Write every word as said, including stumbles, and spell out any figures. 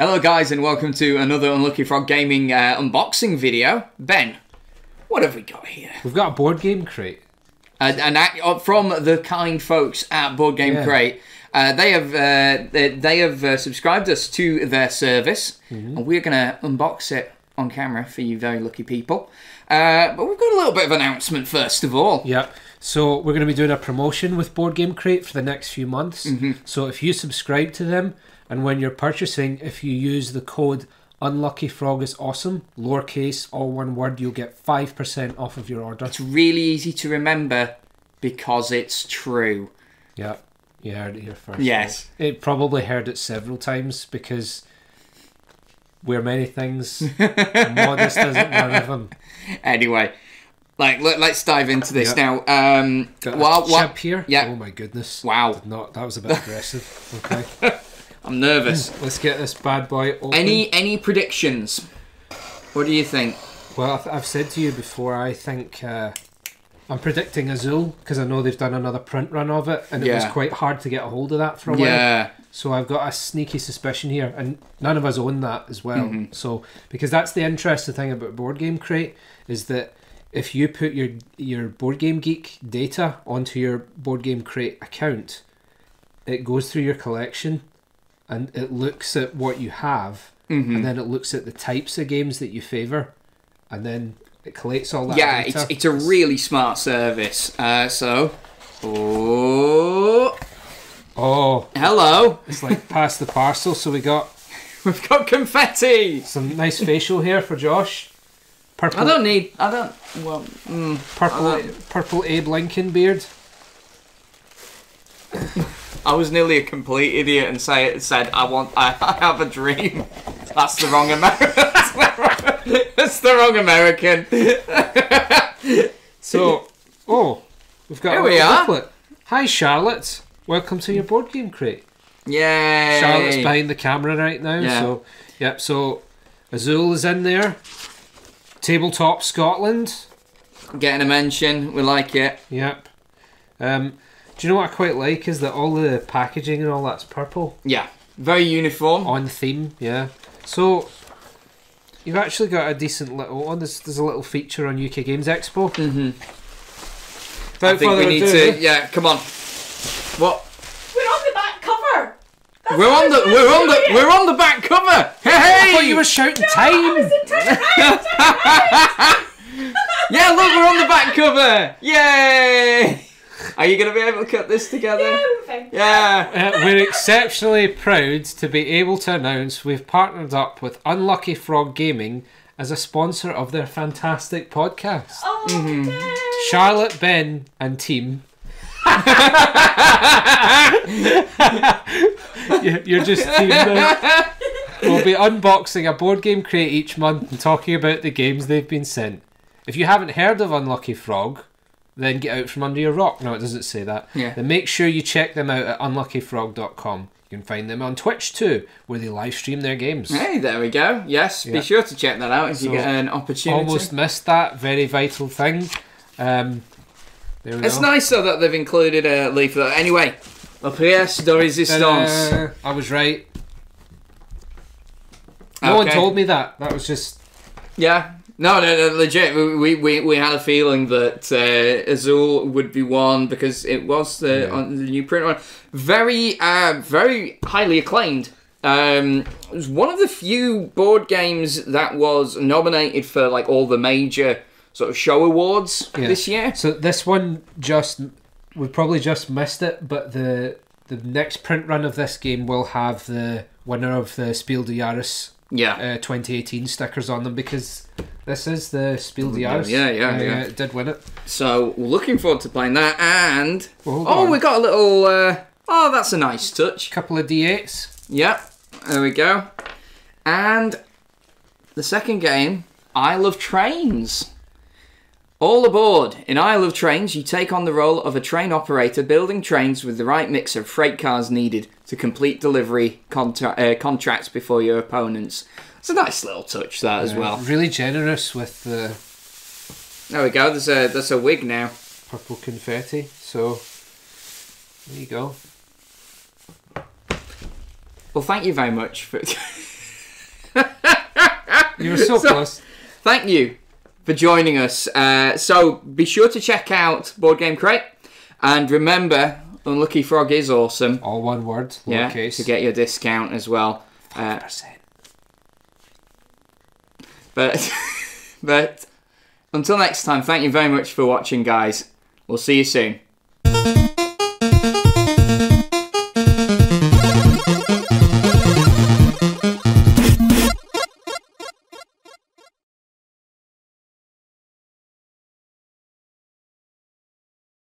Hello guys and welcome to another Unlucky Frog Gaming uh, unboxing video. Ben, what have we got here? We've got a Board Game Crate. And, and uh, from the kind folks at Board Game yeah. Crate, uh, they have uh, they, they have uh, subscribed us to their service. Mm-hmm. And we're going to unbox it on camera for you very lucky people. Uh, but we've got a little bit of announcement first of all. Yep. So we're going to be doing a promotion with Board Game Crate for the next few months. Mm-hmm. So if you subscribe to them, and when you're purchasing, if you use the code UNLUCKYFROGISAWESOME, lowercase, all one word, you'll get five percent off of your order. It's really easy to remember because it's true. Yeah, you heard it here first. Yes. Right? It probably heard it several times because we're many things. Modest isn't one of them. Anyway. Like, let, let's dive into this yep. now. Um, Got a well, chip what? here. Yep. Oh my goodness. Wow. Did not, that was a bit aggressive. Okay. I'm nervous. Let's get this bad boy open. Any, any predictions? What do you think? Well, I've said to you before, I think uh, I'm predicting Azul because I know they've done another print run of it and yeah. it was quite hard to get a hold of that for a while. Yeah. So I've got a sneaky suspicion here, and none of us own that as well. Mm-hmm. So, because that's the interesting thing about Board Game Crate is that if you put your your Board Game Geek data onto your Board Game Crate account, it goes through your collection and it looks at what you have, mm-hmm. and then it looks at the types of games that you favour, and then it collates all that yeah, data. Yeah, it's, it's a really smart service. Uh, so, oh, oh, hello. It's like pass the parcel. So we got we've got confetti. Some nice facial hair for Josh. Purple, I don't need. I don't. Well, mm, purple, I don't. purple Abe Lincoln beard. I was nearly a complete idiot and say it said I want. I, I have a dream. That's the wrong American. That's the wrong American. So, oh, we've got. Here we are. Booklet. Hi, Charlotte. Welcome to your Board Game Crate. Yay! Charlotte's behind the camera right now. Yeah. So, yep. So, Azul is in there. Tabletop Scotland. Getting a mention. We like it. Yep. Um, do you know what I quite like is that all the packaging and all that's purple. Yeah. Very uniform. On theme, yeah. So, you've actually got a decent little one. There's, there's a little feature on U K Games Expo. Mm-hmm. Without I think we need to... It. Yeah, come on. What? We're on the back cover. That's we're on the... We're on the... We're on the back cover. Hey, hey! I thought you were shouting no, time. I was in time, time, time. Yeah, look, we're on the back cover! Yay! Are you going to be able to cut this together? Yeah. yeah. Uh, we're exceptionally proud to be able to announce we've partnered up with Unlucky Frog Gaming as a sponsor of their fantastic podcast. Oh, mm-hmm. Charlotte, Ben, and team. You're just team now. We'll be unboxing a Board Game Crate each month and talking about the games they've been sent. If you haven't heard of Unlucky Frog, then get out from under your rock. No, it doesn't say that. Yeah. Then make sure you check them out at unlucky frog dot com. You can find them on Twitch too, where they live stream their games. Hey, there we go. Yes, yeah. Be sure to check that out if so you get an opportunity. Almost missed that. Very vital thing. Um, there we it's go. nice though that they've included a leaflet. Anyway, la pièce de résistance. I was right. No okay. one told me that. That was just... Yeah. No, no, no, legit. We we we had a feeling that uh, Azul would be one because it was the, yeah. on the new print one. Very, uh, very highly acclaimed. Um, it was one of the few board games that was nominated for like all the major sort of show awards yeah. this year. So this one just we probably just missed it, but the the next print run of this game will have the winner of the Spiel des Jahres. Yeah, uh, twenty eighteen stickers on them because this is the Spiel des Jahres. Yeah, yeah, uh, yeah. It did win it. So looking forward to playing that. And well, oh, on. we got a little. Uh, oh, that's a nice touch. Couple of D eights. Yeah, there we go. And the second game, Isle of Trains. All aboard! In Isle of Trains, you take on the role of a train operator building trains with the right mix of freight cars needed to complete delivery contra uh, contracts before your opponents. It's a nice little touch, that, yeah, as well. Really generous with the... There we go, there's a, there's a wig now. Purple confetti, so... There you go. Well, thank you very much for... You were so, so close. Thank you for joining us. Uh, so be sure to check out Board Game Crate. And remember, Unlucky Frog is awesome. All one word, yeah, lowercase. To get your discount as well. Uh, but, but until next time, thank you very much for watching, guys. We'll see you soon.